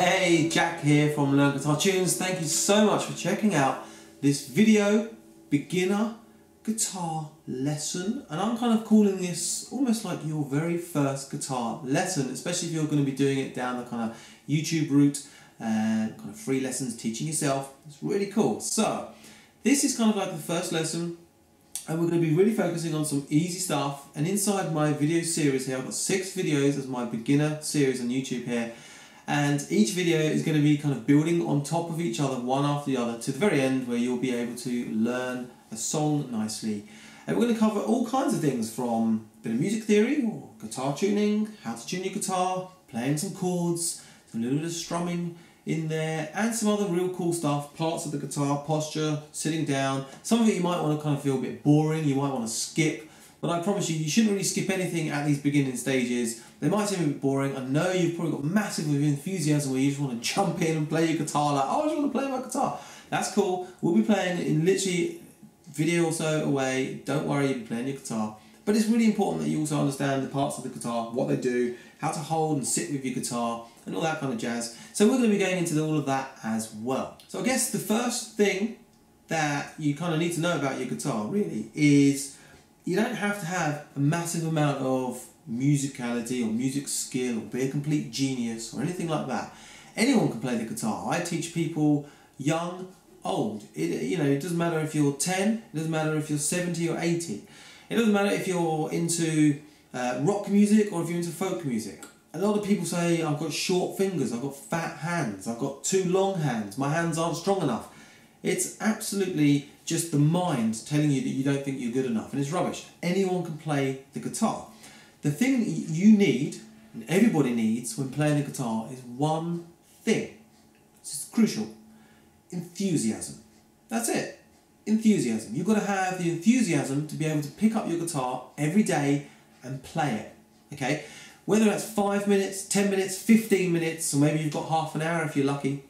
Hey, Jack here from Learn Guitar Tunes. Thank you so much for checking out this video, beginner guitar lesson, and I'm kind of calling this almost like your very first guitar lesson, especially if you're going to be doing it down the kind of YouTube route and kind of free lessons, teaching yourself. It's really cool. So this is kind of like the first lesson, and we're going to be really focusing on some easy stuff. And inside my video series here, I've got 6 videos as my beginner series on YouTube here. And each video is going to be kind of building on top of each other, one after the other, to the very end where you'll be able to learn a song nicely. And we're going to cover all kinds of things, from a bit of music theory or guitar tuning, how to tune your guitar, playing some chords, a little bit of strumming in there, and some other real cool stuff, parts of the guitar, posture, sitting down. Some of it you might want to kind of feel a bit boring, you might want to skip. But I promise you, you shouldn't really skip anything at these beginning stages. They might seem a bit boring. I know you've probably got massive enthusiasm where you just want to jump in and play your guitar like, oh, I just want to play my guitar. That's cool. We'll be playing in literally a video or so away. Don't worry, you'll be playing your guitar. But it's really important that you also understand the parts of the guitar, what they do, how to hold and sit with your guitar, and all that kind of jazz. So we're going to be going into all of that as well. So I guess the first thing that you kind of need to know about your guitar really is you don't have to have a massive amount of musicality or music skill or be a complete genius or anything like that. Anyone can play the guitar. I teach people young, old. It doesn't matter if you're 10, it doesn't matter if you're 70 or 80. It doesn't matter if you're into rock music or if you're into folk music. A lot of people say, I've got short fingers, I've got fat hands, I've got too long hands, my hands aren't strong enough. It's absolutely just the mind telling you that you don't think you're good enough, and it's rubbish. Anyone can play the guitar. The thing that you need, and everybody needs when playing the guitar, is one thing. It's crucial. Enthusiasm. That's it. Enthusiasm. You've got to have the enthusiasm to be able to pick up your guitar every day and play it. Okay? Whether that's 5 minutes, 10 minutes, 15 minutes, or maybe you've got half an hour if you're lucky.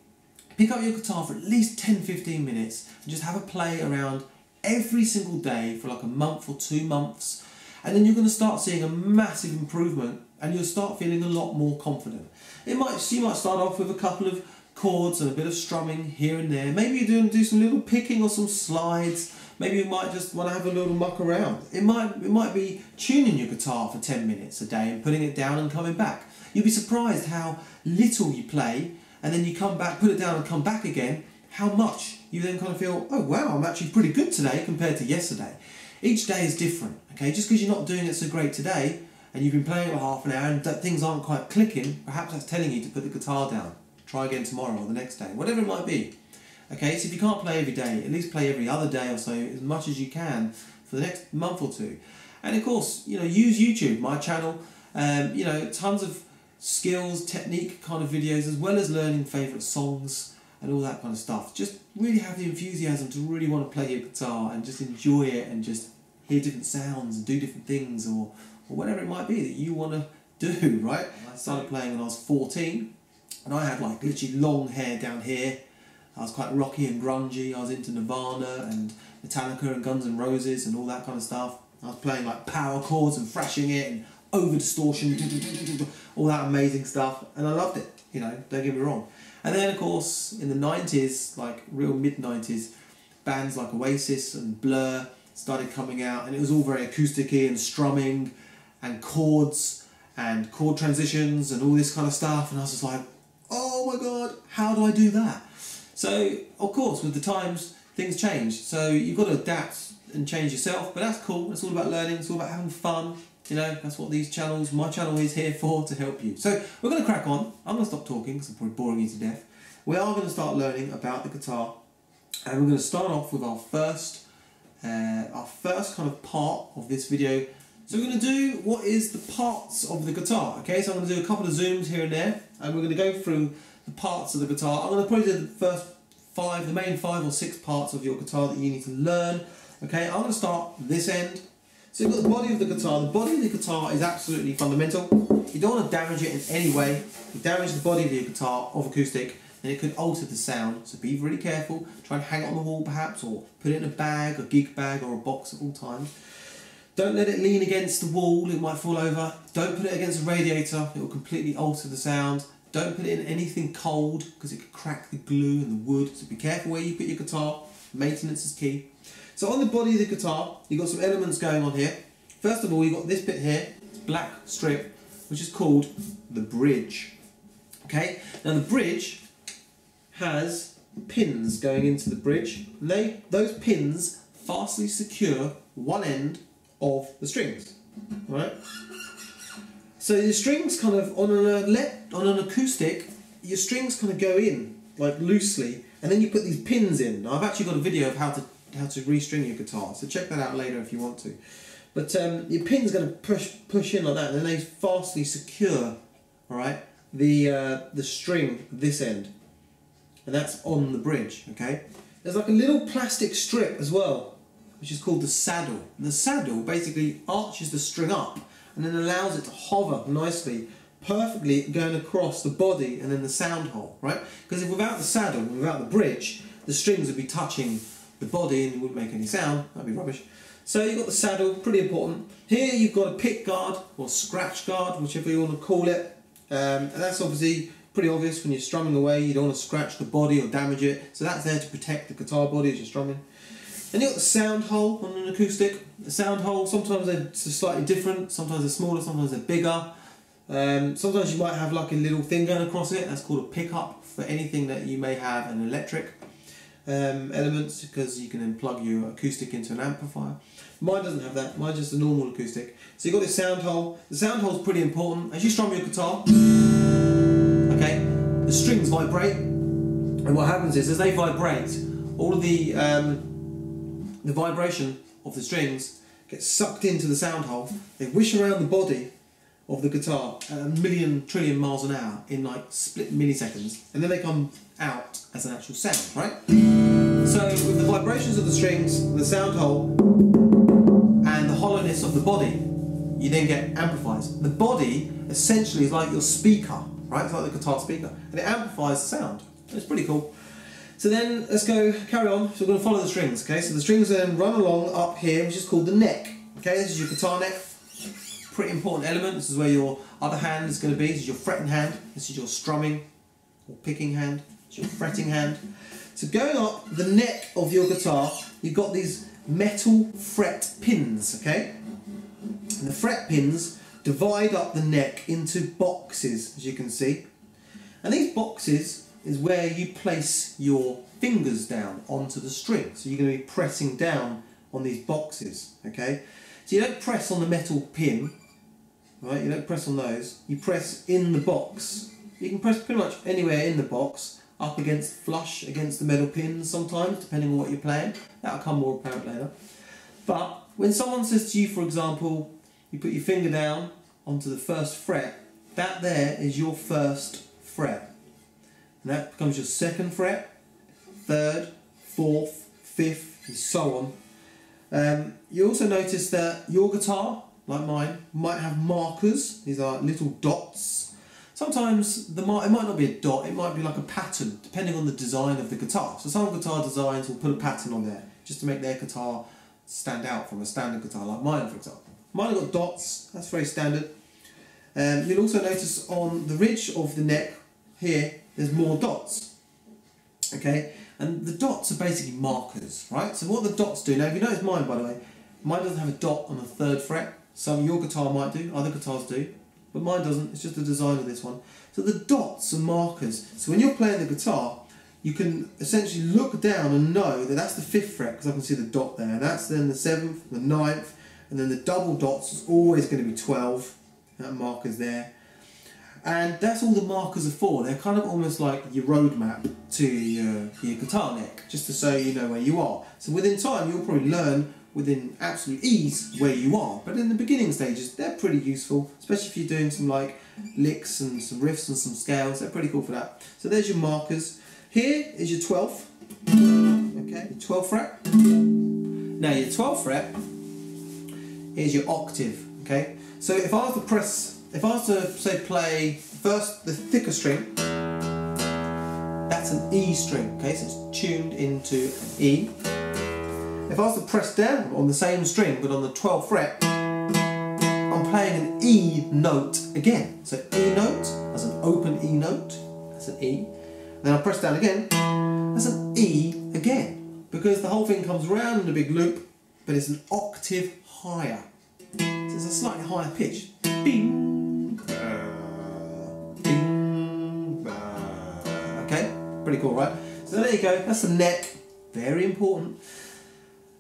Pick up your guitar for at least 10-15 minutes and just have a play around every single day for like a month or 2 months, and then you're going to start seeing a massive improvement, and you'll start feeling a lot more confident. You might start off with a couple of chords and a bit of strumming here and there. Maybe you're going to do some little picking or some slides. Maybe you might just want to have a little muck around. It might be tuning your guitar for 10 minutes a day and putting it down and coming back. You'll be surprised how little you play, and then you come back, put it down and come back again, how much you then kind of feel, oh wow, I'm actually pretty good today compared to yesterday. Each day is different, okay? Just because you're not doing it so great today, and you've been playing for half an hour and things aren't quite clicking, perhaps that's telling you to put the guitar down. Try again tomorrow or the next day, whatever it might be. Okay, so if you can't play every day, at least play every other day or so, as much as you can for the next month or two. And of course, you know, use YouTube, my channel, you know, tons of skills, technique kind of videos, as well as learning favourite songs and all that kind of stuff. Just really have the enthusiasm to really want to play your guitar and just enjoy it and just hear different sounds and do different things, or whatever it might be that you want to do, right? I started playing when I was 14, and I had like literally long hair down here. I was quite rocky and grungy. I was into Nirvana and Metallica and Guns N' Roses and all that kind of stuff. I was playing like power chords and thrashing it and over distortion, all that amazing stuff, and I loved it, you know, don't get me wrong. And then of course in the 90s, like real mid-90s, bands like Oasis and Blur started coming out, and it was all very acoustic-y and strumming and chords and chord transitions and all this kind of stuff, and I was just like, oh my god, how do I do that? So of course with the times things change, so you've got to adapt and change yourself, but that's cool. It's all about learning, it's all about having fun. You know, that's what these channels, my channel is here for, to help you. So we're going to crack on. I'm going to stop talking because I'm probably boring you to death. We are going to start learning about the guitar, and we're going to start off with our first kind of part of this video. So we're going to do what is the parts of the guitar. Okay, so I'm going to do a couple of zooms here and there, and we're going to go through the parts of the guitar. I'm going to probably do the first 5, the main 5 or 6 parts of your guitar that you need to learn. Okay, I'm going to start this end. So you've got the body of the guitar. The body of the guitar is absolutely fundamental. You don't want to damage it in any way. If you damage the body of your guitar of acoustic, then it could alter the sound. So be really careful. Try and hang it on the wall perhaps, or put it in a bag, a gig bag or a box at all times. Don't let it lean against the wall, it might fall over. Don't put it against a radiator, it will completely alter the sound. Don't put it in anything cold because it could crack the glue and the wood, so be careful where you put your guitar. Maintenance is key. So on the body of the guitar, you've got some elements going on here. First of all, you've got this bit here, black strip, which is called the bridge. Okay, now the bridge has pins going into the bridge, and those pins fastly secure one end of the strings. Right? So your strings kind of on an acoustic, your strings kind of go in like loosely, and then you put these pins in. Now, I've actually got a video of how to restring your guitar, so check that out later if you want to. But your pin's going to push in like that, and then they fastly secure, all right, the string this end, and that's on the bridge. Okay, there's like a little plastic strip as well, which is called the saddle. And the saddle basically arches the string up and then allows it to hover nicely, perfectly going across the body and then the sound hole, right? Because if without the saddle, without the bridge, the strings would be touching the body and it wouldn't make any sound. That'd be rubbish. So you've got the saddle, pretty important. Here you've got a pick guard or scratch guard, whichever you want to call it. And that's obviously pretty obvious when you're strumming away. You don't want to scratch the body or damage it. So that's there to protect the guitar body as you're strumming. Then you've got the sound hole on an acoustic. The sound hole, sometimes they're slightly different, sometimes they're smaller, sometimes they're bigger. Sometimes you might have like a little thing going across it, that's called a pickup for anything that you may have an electric elements, because you can then plug your acoustic into an amplifier. Mine doesn't have that, mine's just a normal acoustic. So you've got this sound hole. The sound hole's pretty important. As you strum your guitar, okay, the strings vibrate, and what happens is as they vibrate, all of the vibration of the strings gets sucked into the sound hole. They whish around the body of the guitar at a million trillion miles an hour in like split milliseconds, and then they come out as an actual sound, right? So with the vibrations of the strings, the sound hole, and the hollowness of the body, you then get amplifiers. The body essentially is like your speaker, right? It's like the guitar speaker, and it amplifies the sound. It's pretty cool. So then, let's go, carry on. So we're going to follow the strings, okay? So the strings then run along up here, which is called the neck, okay? This is your guitar neck, pretty important element. This is where your other hand is going to be. This is your fretting hand. This is your strumming or picking hand. It's your fretting hand. So going up the neck of your guitar, you've got these metal fret pins, okay? And the fret pins divide up the neck into boxes, as you can see. And these boxes is where you place your fingers down onto the string. So you're going to be pressing down on these boxes, okay? So you don't press on the metal pin, right? You don't press on those. You press in the box. You can press pretty much anywhere in the box, up against, flush against the metal pins sometimes, depending on what you're playing. That'll come more apparent later. But when someone says to you, for example, you put your finger down onto the first fret, that there is your first fret. And that becomes your second fret, third, fourth, fifth, and so on. You also notice that your guitar, like mine, might have markers. These are little dots. Sometimes it might not be a dot, it might be like a pattern, depending on the design of the guitar. So some guitar designs will put a pattern on there, just to make their guitar stand out from a standard guitar, like mine, for example. Mine have got dots, that's very standard. You'll also notice on the ridge of the neck here, there's more dots, okay? And the dots are basically markers, right? So what the dots do, now if you notice mine, by the way, mine doesn't have a dot on the third fret. Some of your guitar might do, other guitars do, but mine doesn't, it's just the design of this one. So the dots are markers. So when you're playing the guitar, you can essentially look down and know that that's the fifth fret, because I can see the dot there. That's then the seventh, the ninth, and then the double dots is always going to be 12. That marker's there. And that's all the markers are for. They're kind of almost like your roadmap to your guitar neck, just to so you know where you are. So within time, you'll probably learn within absolute ease where you are. But in the beginning stages, they're pretty useful, especially if you're doing some like licks and some riffs and some scales. They're pretty cool for that. So there's your markers. Here is your 12th, okay, your 12th fret. Now your 12th fret is your octave, okay. So if I was to press, if I was to, say, play first the thicker string, that's an E string, okay, so it's tuned into an E. If I was to press down on the same string, but on the 12th fret, I'm playing an E note again. So E note, that's an open E note, that's an E. Then I press down again, that's an E again. Because the whole thing comes round in a big loop, but it's an octave higher. So it's a slightly higher pitch. Okay, pretty cool, right? So there you go, that's the neck, very important.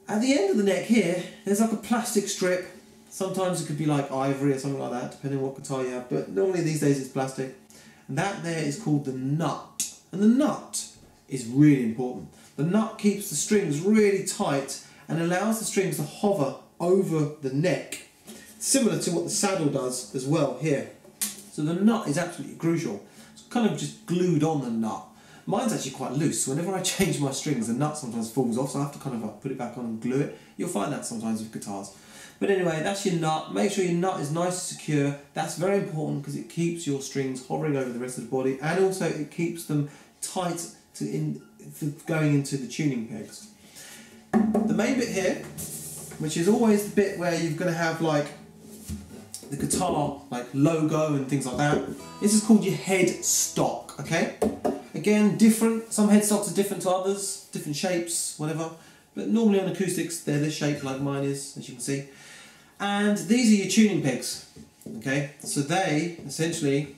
At the end of the neck here, there's like a plastic strip. Sometimes it could be like ivory or something like that, depending on what guitar you have, but normally these days it's plastic. And that there is called the nut. And the nut is really important. The nut keeps the strings really tight and allows the strings to hover over the neck, similar to what the saddle does as well here. So the nut is absolutely crucial. It's kind of just glued on the nut. Mine's actually quite loose. Whenever I change my strings, the nut sometimes falls off, so I have to kind of like put it back on and glue it. You'll find that sometimes with guitars. But anyway, that's your nut. Make sure your nut is nice and secure. That's very important because it keeps your strings hovering over the rest of the body, and also it keeps them tight to going into the tuning pegs. The main bit here, which is always the bit where you're going to have like the guitar like logo and things like that. This is called your headstock, okay? Again, different. Some headstocks are different to others, different shapes, whatever. But normally on acoustics, they're this shape like mine is, as you can see. And these are your tuning pegs, okay? So they essentially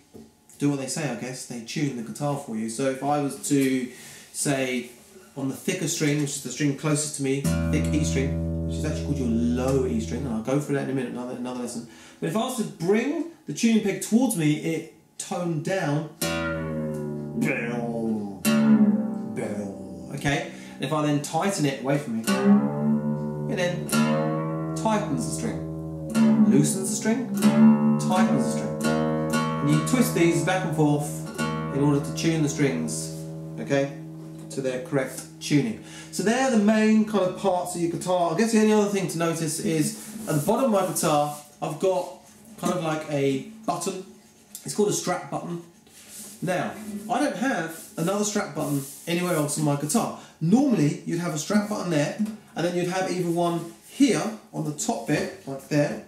do what they say, I guess. They tune the guitar for you. So if I was to say on the thicker string, which is the string closest to me, thick E string, which is actually called your low E string, and I'll go through that in a minute, another lesson. But if I was to bring the tuning peg towards me, it toned down. Okay? And if I then tighten it away from me, it then tightens the string, loosens the string, tightens the string. And you twist these back and forth in order to tune the strings, okay, to their correct tuning. So they're the main kind of parts of your guitar. I guess the only other thing to notice is at the bottom of my guitar, I've got kind of like a button. It's called a strap button. Now, I don't have another strap button anywhere else on my guitar. Normally, you'd have a strap button there, and then you'd have either one here on the top bit, like there,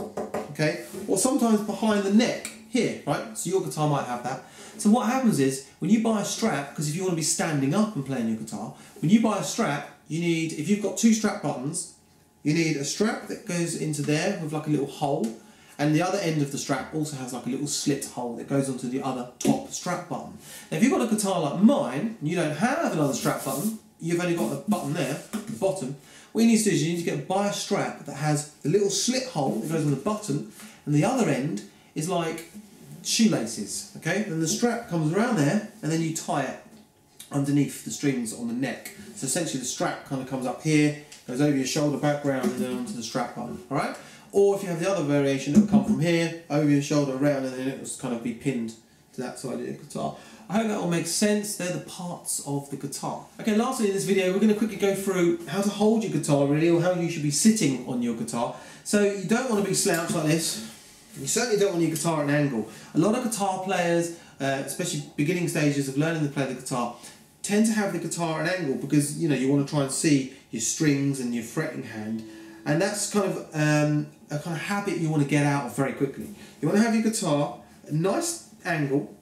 okay, or sometimes behind the neck here, right? So your guitar might have that. So what happens is, when you buy a strap, because if you want to be standing up and playing your guitar, when you buy a strap, you need, if you've got two strap buttons, you need a strap that goes into there with like a little hole, and the other end of the strap also has like a little slit hole that goes onto the other top strap button. Now if you've got a guitar like mine, and you don't have another strap button, you've only got a button there, the bottom, what you need to do is you need to buy a strap that has a little slit hole that goes on the button, and the other end is like shoelaces, okay? Then the strap comes around there, and then you tie it underneath the strings on the neck. So essentially the strap kind of comes up here, goes over your shoulder background, and then onto the strap button, all right? Or if you have the other variation, it'll come from here, over your shoulder, around, and then it'll just kind of be pinned to that side of the guitar. I hope that all makes sense. They're the parts of the guitar. Okay, lastly in this video, we're going to quickly go through how to hold your guitar, really, or how you should be sitting on your guitar. So you don't want to be slouched like this. You certainly don't want your guitar at an angle. A lot of guitar players, especially beginning stages of learning to play the guitar, tend to have the guitar at an angle because, you know, you want to try and see your strings and your fretting hand. And that's kind of a kind of habit you want to get out of very quickly. You want to have your guitar a nice angle,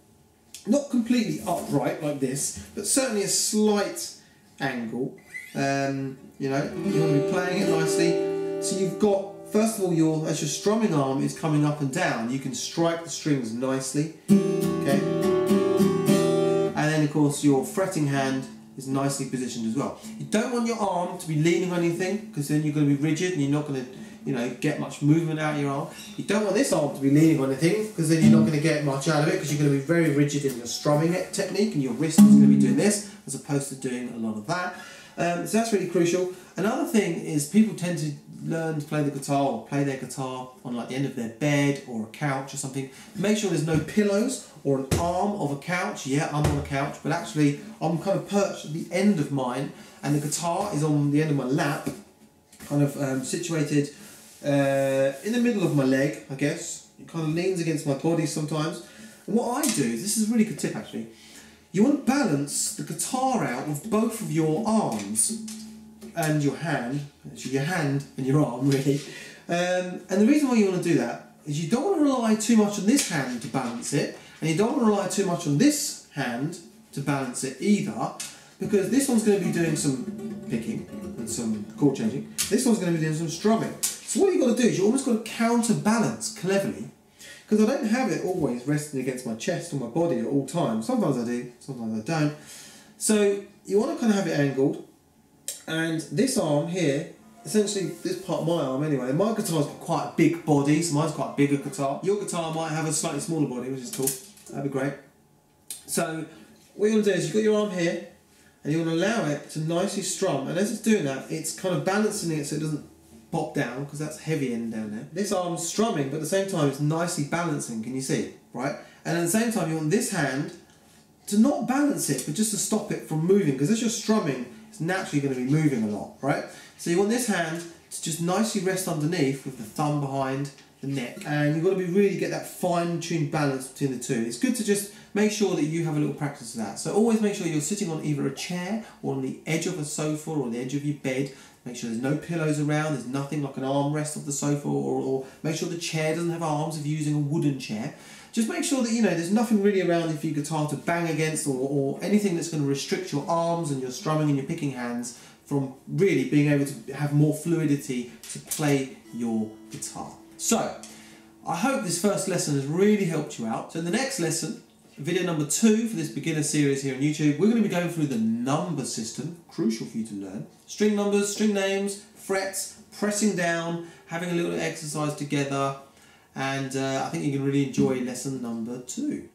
not completely upright like this, but certainly a slight angle. You know, you want to be playing it nicely. So you've got, first of all, as your strumming arm is coming up and down, you can strike the strings nicely, okay? And then, of course, your fretting hand is nicely positioned as well. You don't want your arm to be leaning on anything because then you're going to be rigid and you're not going to, you know, get much movement out of your arm. You don't want this arm to be leaning on anything because then you're not going to get much out of it because you're going to be very rigid in your strumming technique and your wrist is going to be doing this as opposed to doing a lot of that. So that's really crucial. Another thing is people tend to learn to play the guitar or play their guitar on like the end of their bed or a couch or something. Make sure there's no pillows or an arm of a couch. Yeah, I'm on a couch, but actually I'm kind of perched at the end of mine and the guitar is on the end of my lap, kind of situated in the middle of my leg, I guess. It kind of leans against my body sometimes. And what I do, this is a really good tip actually, you want to balance the guitar out with both of your arms and your hand, actually your hand and your arm really. And the reason why you want to do that is you don't want to rely too much on this hand to balance it, and you don't want to rely too much on this hand to balance it either, because this one's going to be doing some picking and some chord changing, this one's going to be doing some strumming. So what you've got to do is you almost got to counterbalance cleverly, because I don't have it always resting against my chest or my body at all times. Sometimes I do, sometimes I don't. So you want to kind of have it angled, and this arm here, essentially this part of my arm anyway, my guitar's got quite a big body, so mine's quite a bigger guitar. Your guitar might have a slightly smaller body, which is cool, that'd be great. So what you want to do is you've got your arm here, and you want to allow it to nicely strum, and as it's doing that, it's kind of balancing it so it doesn't pop down, because that's heavy in down there. This arm's strumming, but at the same time it's nicely balancing, can you see? Right? And at the same time you want this hand to not balance it, but just to stop it from moving, because as you're strumming, it's naturally going to be moving a lot, right? So you want this hand to just nicely rest underneath with the thumb behind the neck, and you've got to be really get that fine-tuned balance between the two. It's good to just make sure that you have a little practice of that. So always make sure you're sitting on either a chair or on the edge of a sofa or on the edge of your bed. Make sure there's no pillows around, there's nothing like an armrest of the sofa, or make sure the chair doesn't have arms if you're using a wooden chair. Just make sure that, you know, there's nothing really around for your guitar to bang against, or anything that's going to restrict your arms and your strumming and your picking hands from really being able to have more fluidity to play your guitar. So, I hope this first lesson has really helped you out. So in the next lesson, video number 2 for this beginner series here on YouTube, we're going to be going through the number system, crucial for you to learn. String numbers, string names, frets, pressing down, having a little exercise together, and I think you can really enjoy lesson number 2.